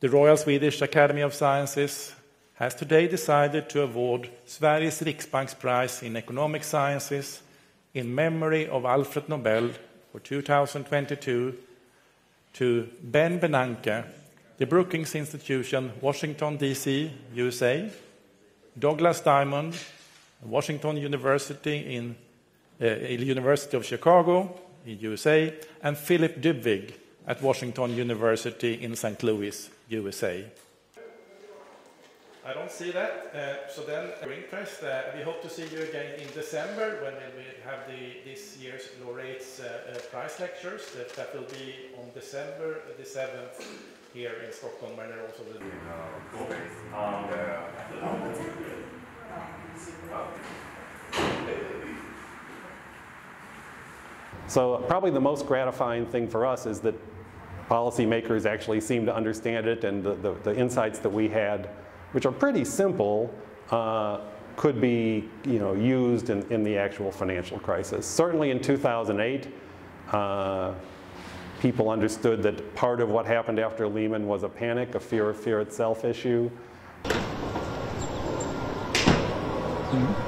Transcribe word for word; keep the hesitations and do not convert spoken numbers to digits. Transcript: The Royal Swedish Academy of Sciences has today decided to award Sveriges Riksbanksprize in Economic Sciences in memory of Alfred Nobel for two thousand twenty-two to Ben Bernanke, the Brookings Institution, Washington, D C, U S A, Douglas Diamond, Washington University in uh, University of Chicago, in U S A, and Philip Dybvig at Washington University in Saint Louis, U S A. I don't see that. Uh, so then, uh, interest, uh, we hope to see you again in December when we have the, this year's laureates uh, uh, prize lectures. That, that will be on December the seventh here in Stockholm, where there also will be COVID. So probably the most gratifying thing for us is that policymakers actually seem to understand it, and the, the, the insights that we had, which are pretty simple, uh, could be you know, used in, in the actual financial crisis. Certainly in two thousand eight, uh, people understood that part of what happened after Lehman was a panic, a fear of fear itself issue. Mm-hmm.